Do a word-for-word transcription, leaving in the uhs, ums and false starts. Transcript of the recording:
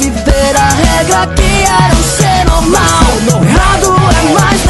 Viver a regra que era o ser normal. Não errado é mais.